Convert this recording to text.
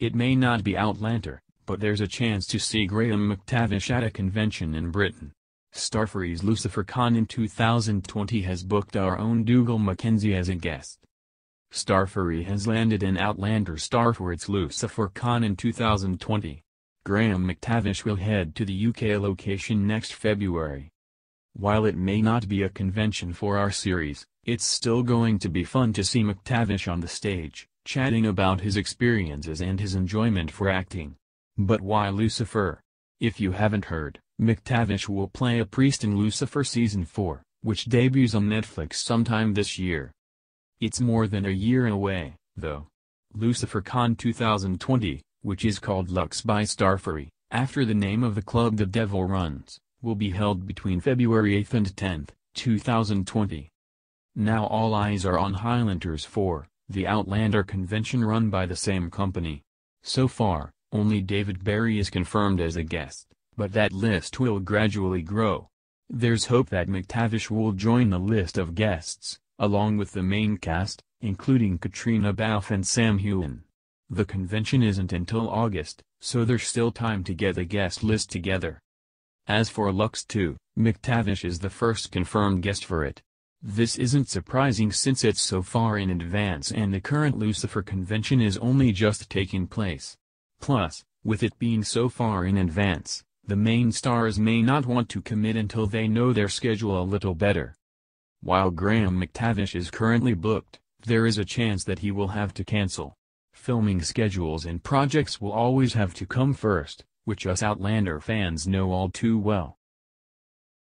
It may not be Outlander, but there's a chance to see Graham McTavish at a convention in Britain. Starfury's LuciferCon in 2020 has booked our own Dougal McKenzie as a guest. Starfury has landed an Outlander star for its LuciferCon in 2020. Graham McTavish will head to the UK location next February. While it may not be a convention for our series, it's still going to be fun to see McTavish on the stage, chatting about his experiences and his enjoyment for acting. But why Lucifer? If you haven't heard, McTavish will play a priest in Lucifer Season 4, which debuts on Netflix sometime this year. It's more than a year away, though. LuciferCon 2020, which is called Lux by Starfury, after the name of the club the devil runs, will be held between February 8th and 10th, 2020. Now all eyes are on Highlanders 4, the Outlander convention run by the same company. So far, only David Barry is confirmed as a guest, but that list will gradually grow. There's hope that McTavish will join the list of guests, along with the main cast, including Caitriona Balfe and Sam Heughan. The convention isn't until August, so there's still time to get a guest list together. As for Lux 2, McTavish is the first confirmed guest for it. This isn't surprising since it's so far in advance and the current Lucifer convention is only just taking place. Plus, with it being so far in advance, the main stars may not want to commit until they know their schedule a little better. While Graham McTavish is currently booked, there is a chance that he will have to cancel. Filming schedules and projects will always have to come first, which us Outlander fans know all too well.